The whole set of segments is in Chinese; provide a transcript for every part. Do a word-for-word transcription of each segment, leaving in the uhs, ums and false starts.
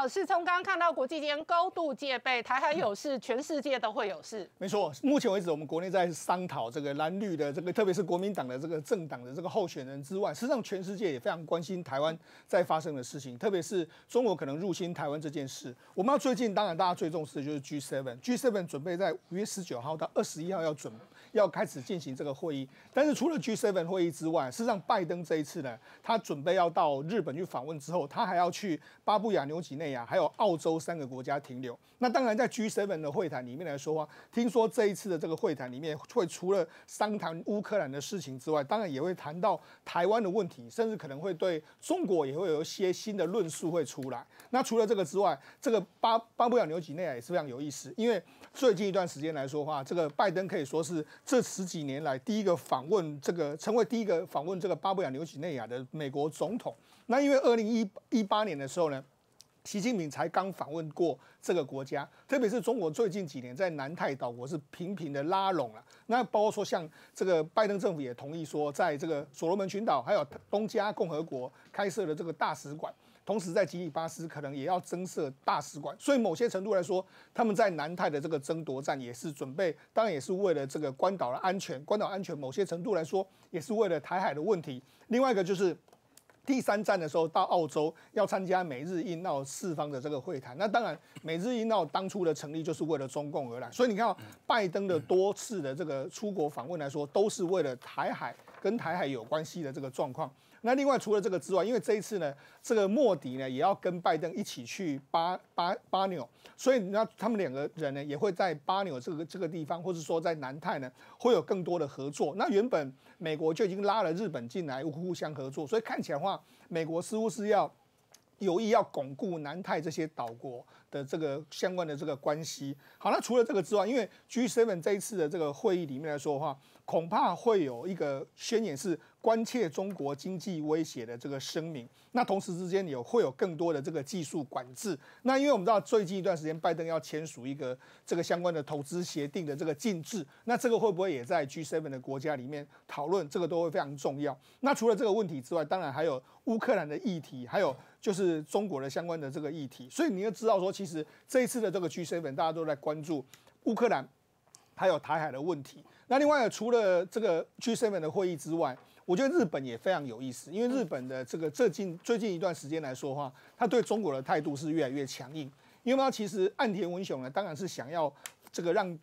好，世聪刚刚看到国际间高度戒备，台海有事，全世界都会有事。没错，目前为止我们国内在商讨这个蓝绿的这个，特别是国民党的这个政党的这个候选人之外，实际上全世界也非常关心台湾在发生的事情，特别是中国可能入侵台湾这件事。我们要最近，当然大家最重视的就是 G 七，G 七 准备在五月十九号到二十一号要准要开始进行这个会议。但是除了 G 七 会议之外，事实上拜登这一次呢，他准备要到日本去访问之后，他还要去巴布亚纽几内亚还有澳洲三个国家停留。那当然，在 G 七 的会谈里面来说啊，听说这一次的这个会谈里面，会除了商谈乌克兰的事情之外，当然也会谈到台湾的问题，甚至可能会对中国也会有一些新的论述会出来。那除了这个之外，这个巴巴布亚纽几内亚也是非常有意思，因为最近一段时间来说话，这个拜登可以说是这十几年来第一个访问这个成为第一个访问这个巴布亚纽几内亚的美国总统。那因为二零一八年的时候呢，习近平才刚访问过这个国家，特别是中国最近几年在南太岛国是频频的拉拢了。那包括说像这个拜登政府也同意说，在这个所罗门群岛还有东加共和国开设了这个大使馆，同时在吉里巴斯可能也要增设大使馆。所以某些程度来说，他们在南太的这个争夺战也是准备，当然也是为了这个关岛的安全，关岛安全某些程度来说也是为了台海的问题。另外一个就是第三站的时候到澳洲要参加美日印澳四方的这个会谈，那当然美日印澳当初的成立就是为了中共而来，所以你看到拜登的多次的这个出国访问来说，都是为了台海跟台海有关系的这个状况。那另外除了这个之外，因为这一次呢，这个莫迪呢也要跟拜登一起去巴巴巴纽，所以那他们两个人呢也会在巴纽这个这个地方，或是说在南太呢会有更多的合作。那原本美国就已经拉了日本进来互相合作，所以看起来的话，美国似乎是要有意要巩固南太这些岛国的这个相关的这个关系。好，那除了这个之外，因为 G 七 这一次的这个会议里面来说的话，恐怕会有一个宣言是关切中国经济威胁的这个声明。那同时之间有会有更多的这个技术管制。那因为我们知道最近一段时间，拜登要签署一个这个相关的投资协定的这个禁制，那这个会不会也在 G 七 的国家里面讨论？这个都会非常重要。那除了这个问题之外，当然还有乌克兰的议题，还有就是中国的相关的这个议题。所以你要知道说，其实这一次的这个 G 七 大家都在关注乌克兰还有台海的问题。那另外除了这个 G 七 的会议之外，我觉得日本也非常有意思，因为日本的这个最近最近一段时间来说的话，他对中国的态度是越来越强硬。因为其实岸田文雄呢，当然是想要这个让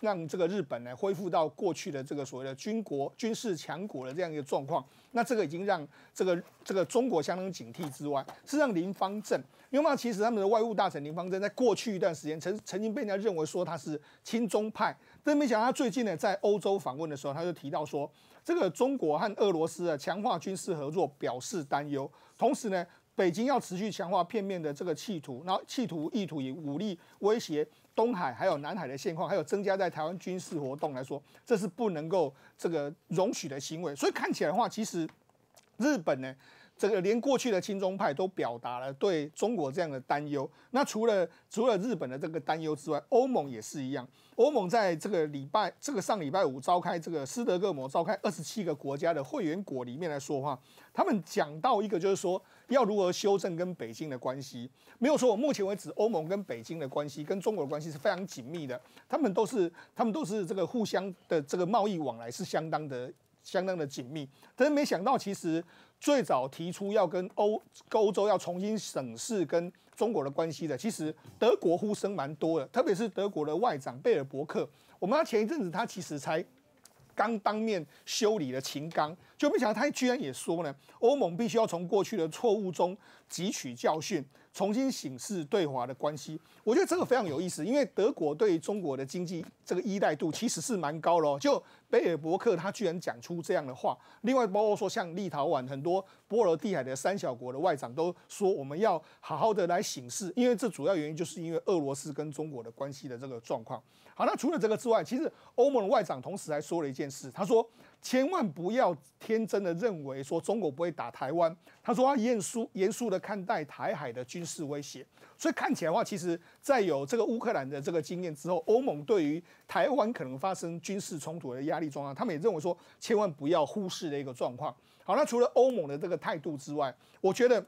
让这个日本呢恢复到过去的这个所谓的军国军事强国的这样一个状况，那这个已经让这个这个中国相当警惕之外，是让林芳正，因为其实他们的外务大臣林芳正在过去一段时间曾曾经被人家认为说他是亲中派，但没想到他最近呢在欧洲访问的时候，他就提到说，这个中国和俄罗斯的强化军事合作表示担忧，同时呢，北京要持续强化片面的这个企图，然后企图意图以武力威胁东海还有南海的现况，还有增加在台湾军事活动来说，这是不能够这个容许的行为。所以看起来的话，其实日本呢，这个连过去的亲中派都表达了对中国这样的担忧。那除了除了日本的这个担忧之外，欧盟也是一样。欧盟在这个礼拜，这个上礼拜五召开这个斯德哥尔摩召开二十七个国家的会员国里面来说话，他们讲到一个就是说要如何修正跟北京的关系。没有说我目前为止欧盟跟北京的关系跟中国的关系是非常紧密的，他们都是他们都是这个互相的这个贸易往来是相当的。相当的紧密，但是没想到，其实最早提出要跟欧欧洲要重新审视跟中国的关系的，其实德国呼声蛮多的，特别是德国的外长贝尔伯克。我们前一阵子他其实才刚当面修理了秦刚，就没想到他居然也说呢，欧盟必须要从过去的错误中汲取教训，重新审视对华的关系。我觉得这个非常有意思，因为德国对中国的经济这个依赖度其实是蛮高的哦，就贝尔伯克他居然讲出这样的话。另外包括说像立陶宛很多波罗的海的三小国的外长都说，我们要好好的来审视，因为这主要原因就是因为俄罗斯跟中国的关系的这个状况。好，那除了这个之外，其实欧盟的外长同时还说了一件事，他说千万不要天真的认为说中国不会打台湾，他说要严肃严肃的看待台海的军事威胁。所以看起来的话，其实在有这个乌克兰的这个经验之后，欧盟对于台湾可能发生军事冲突的压力状况，他们也认为说千万不要忽视的一个状况。好，那除了欧盟的这个态度之外，我觉得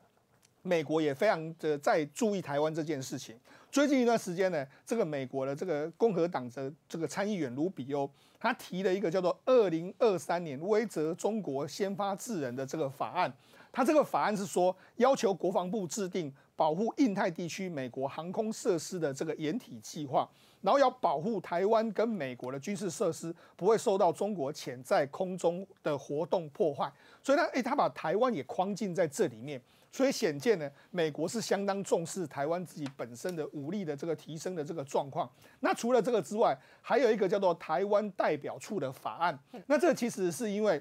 美国也非常的在注意台湾这件事情。最近一段时间呢，这个美国的这个共和党的这个参议员卢比欧，他提了一个叫做二零二三年威则中国先发制人的这个法案。他这个法案是说，要求国防部制定保护印太地区美国航空设施的这个掩体计划，然后要保护台湾跟美国的军事设施不会受到中国潜在空中的活动破坏。所以呢，哎，他把台湾也框进在这里面。所以显见呢，美国是相当重视台湾自己本身的武力的这个提升的这个状况。那除了这个之外，还有一个叫做台湾代表处的法案。那这其实是因为。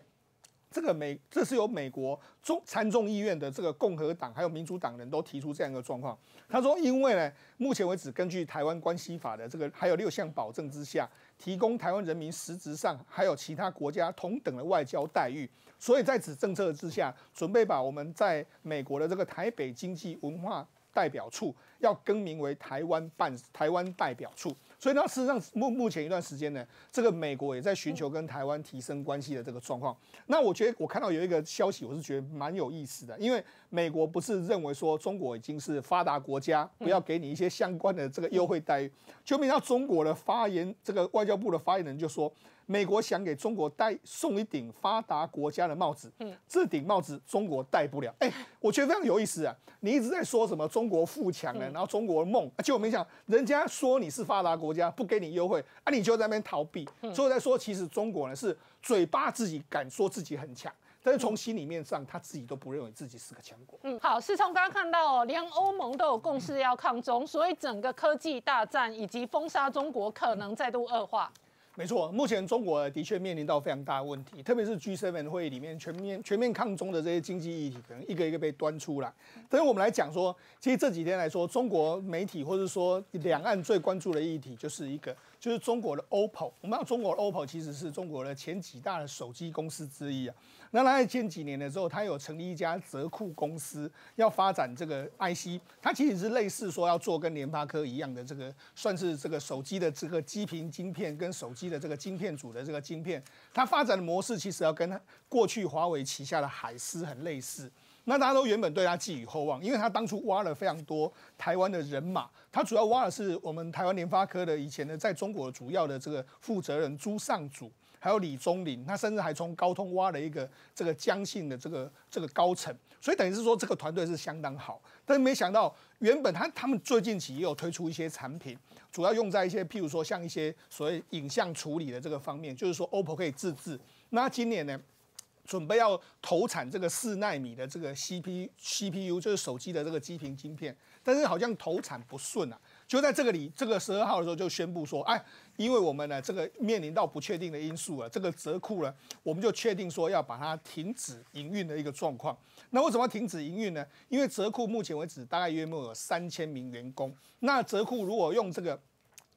这个美，这是由美国众参众议院的这个共和党还有民主党人都提出这样一个状况。他说，因为呢，目前为止根据台湾关系法的这个还有六项保证之下，提供台湾人民实质上还有其他国家同等的外交待遇，所以在此政策之下，准备把我们在美国的这个台北经济文化代表处要更名为台湾办台湾代表处。 所以呢，事实上目目前一段时间呢，这个美国也在寻求跟台湾提升关系的这个状况。那我觉得我看到有一个消息，我是觉得蛮有意思的，因为美国不是认为说中国已经是发达国家，不要给你一些相关的这个优惠待遇，就没想到中国的发言，这个外交部的发言人就说，美国想给中国戴送一顶发达国家的帽子，嗯，这顶帽子中国戴不了。哎，我觉得非常有意思啊！你一直在说什么中国富强呢，然后中国梦，结果没想人家说你是发达国家。 国家不给你优惠啊，你就在那边逃避。所以我在说，其实中国呢是嘴巴自己敢说自己很强，但是从心里面上他自己都不认为自己是个强国。嗯，好，世聪刚刚看到、哦，连欧盟都有共识要抗中，所以整个科技大战以及封杀中国可能再度恶化。 没错，目前中国的确面临到非常大的问题，特别是 G 七 会议里面全面全面抗中的这些经济议题，可能一个一个被端出来。但是我们来讲说，其实这几天来说，中国媒体或者说两岸最关注的议题，就是一个就是中国的 O P P O。我们知道中国的 O P P O 其实是中国的前几大的手机公司之一啊。那它在前几年的时候，它有成立一家折库公司，要发展这个 I C， 它其实是类似说要做跟联发科一样的这个，算是这个手机的这个基频晶片跟手机 的这个晶片组的这个晶片，它发展的模式其实要跟过去华为旗下的海思很类似。那大家都原本对它寄予厚望，因为它当初挖了非常多台湾的人马，它主要挖的是我们台湾联发科的以前的在中国主要的这个负责人朱尚祖，还有李宗霖，他甚至还从高通挖了一个这个江信的这个这个高层，所以等于是说这个团队是相当好，但是没想到。 原本他他们最近期也有推出一些产品，主要用在一些譬如说像一些所谓影像处理的这个方面，就是说 O P P O 可以自制。那今年呢，准备要投产这个四奈米的这个 C P U， 就是手机的这个基频晶片，但是好像投产不顺啊。就在这个里这个十二号的时候就宣布说，哎，因为我们呢这个面临到不确定的因素了，这个折库呢，我们就确定说要把它停止营运的一个状况。 那为什么要停止营运呢？因为折库目前为止大概约莫有三千名员工。那折库如果用这个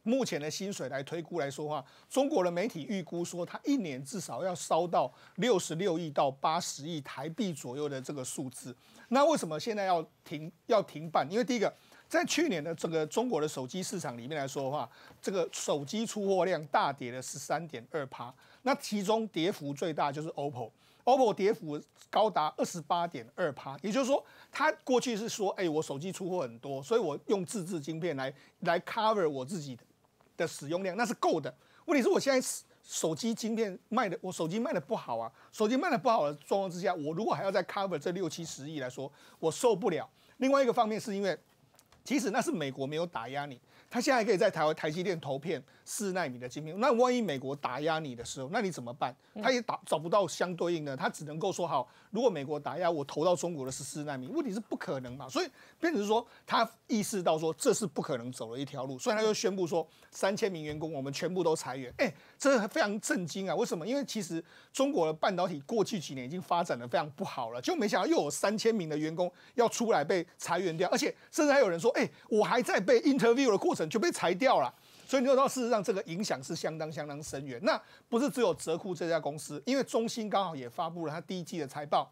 目前的薪水来推估来说的话，中国的媒体预估说，它一年至少要烧到六十六亿到八十亿台币左右的这个数字。那为什么现在要停要停办？因为第一个，在去年的这个中国的手机市场里面来说的话，这个手机出货量大跌了十三点二趴，那其中跌幅最大就是 O P P O。 O P P O 跌幅高达 百分之二十八点二， 也就是说，它过去是说，哎、欸，我手机出货很多，所以我用自制晶片来来 cover 我自己的的使用量，那是够的。问题是我现在手机晶片卖的，我手机卖的不好啊，手机卖的不好的状况之下，我如果还要再 cover 这六七十亿来说，我受不了。另外一个方面是因为，其实那是美国没有打压你。 他现在可以在台湾台积电投片四奈米的晶片，那万一美国打压你的时候，那你怎么办？他也打找不到相对应的，他只能够说好，如果美国打压我投到中国的是四奈米，问题是不可能嘛，所以变成说他意识到说这是不可能走的一条路，所以他就宣布说三千名员工我们全部都裁员，哎、欸，这非常震惊啊！为什么？因为其实中国的半导体过去几年已经发展的非常不好了，就没想到又有三千名的员工要出来被裁员掉，而且甚至还有人说，哎、欸，我还在被 interview 的过程。 就被裁掉了，所以你就知道，事实上这个影响是相当相当深远。那不是只有折库这家公司，因为中兴刚好也发布了它第一季的财报，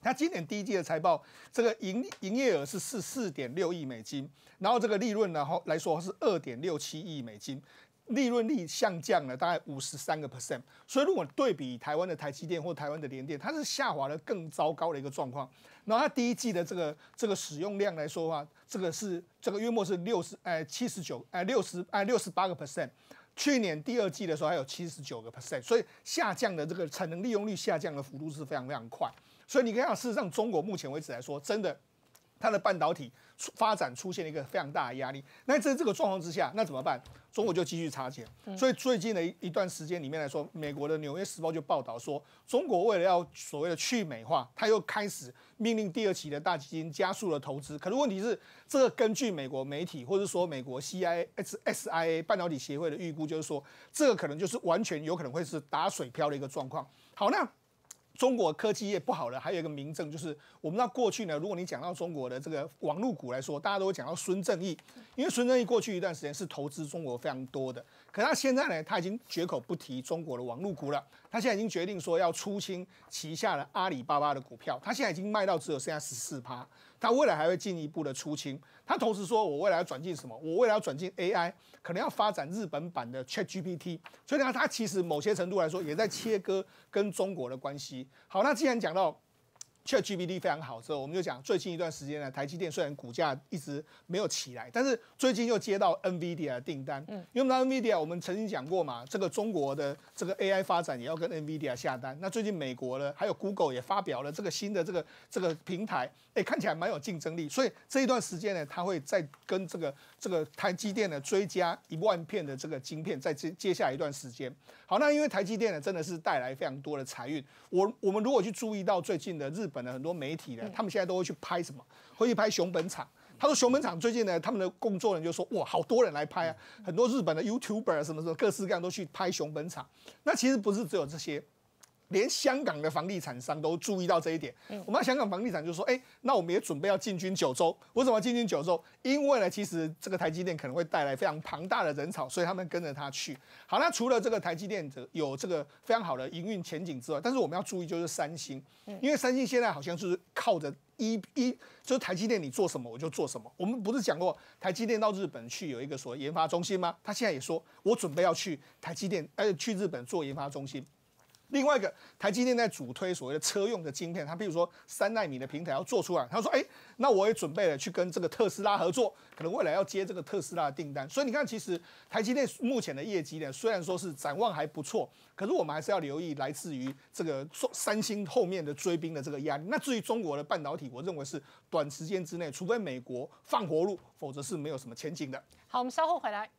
它今年第一季的财报，这个营营业额是四十四点六亿美金，然后这个利润呢，来说是二点六七亿美金。利润率下降了大概五十三个 percent， 所以如果对比台湾的台积电或台湾的联电，它是下滑了更糟糕的一个状况。然后它第一季的这个这个使用量来说的话，这个是这个约莫是六十哎七十九哎六十哎六十八个 percent， 去年第二季的时候还有七十九个 percent， 所以下降的这个产能利用率下降的幅度是非常非常快。所以你看到事实上中国目前为止来说，真的。 它的半导体发展出现了一个非常大的压力，那在这个状况之下，那怎么办？中国就继续插钱。所以最近的一段时间里面来说，美国的《纽约时报》就报道说，中国为了要所谓的去美化，它又开始命令第二期的大基金加速了投资。可是问题是，这个根据美国媒体或者说美国 C I S I A 半导体协会的预估，就是说这个可能就是完全有可能会是打水漂的一个状况。好，那。 中国科技业不好了，还有一个明证就是，我们知道过去呢，如果你讲到中国的这个网络股来说，大家都会讲到孙正义，因为孙正义过去一段时间是投资中国非常多的，可他现在呢，他已经绝口不提中国的网络股了，他现在已经决定说要出清旗下的阿里巴巴的股票，他现在已经卖到只有剩下 百分之十四， 他未来还会进一步的出清，他同时说我未来要转进什么？我未来要转进 A I， 可能要发展日本版的 Chat G P T， 所以呢，他其实某些程度来说也在切割跟中国的关系。 好，那既然讲到 Chat G P T 非常好之后，我们就讲最近一段时间呢，台积电虽然股价一直没有起来，但是最近又接到 NVIDIA 的订单。嗯，因为我们 NVIDIA 我们曾经讲过嘛，这个中国的这个 A I 发展也要跟 NVIDIA 下单。那最近美国呢，还有 Google 也发表了这个新的这个这个平台，哎、欸，看起来蛮有竞争力。所以这一段时间呢，它会再跟这个这个台积电呢追加一万片的这个晶片，在接接下来一段时间。好，那因为台积电呢真的是带来非常多的财运。我我们如果去注意到最近的日本 本来很多媒体呢，他们现在都会去拍什么？会去拍熊本厂。他说熊本厂最近呢，他们的工作人员就说，哇，好多人来拍啊，很多日本的 YouTuber 什么什么，各式各样都去拍熊本厂。那其实不是只有这些。 连香港的房地产商都注意到这一点。我们香港房地产就说：“哎、欸，那我们也准备要进军九州。为什么要进军九州？因为呢，其实这个台积电可能会带来非常庞大的人潮，所以他们跟着他去。好，那除了这个台积电有这个非常好的营运前景之外，但是我们要注意就是三星，因为三星现在好像就是靠着。” 一一就是台积电，你做什么我就做什么。我们不是讲过台积电到日本去有一个所谓研发中心吗？他现在也说，我准备要去台积电，呃，去日本做研发中心。另外一个，台积电在主推所谓的车用的晶片，他譬如说三奈米的平台要做出来，他说，哎、欸，那我也准备了去跟这个特斯拉合作，可能未来要接这个特斯拉的订单。所以你看，其实台积电目前的业绩呢，虽然说是展望还不错，可是我们还是要留意来自于这个三星后面的追兵的这个压力。那至于中国的半导体， 我认为是短时间之内，除非美国放活路，否则是没有什么前景的。好，我们稍后回来。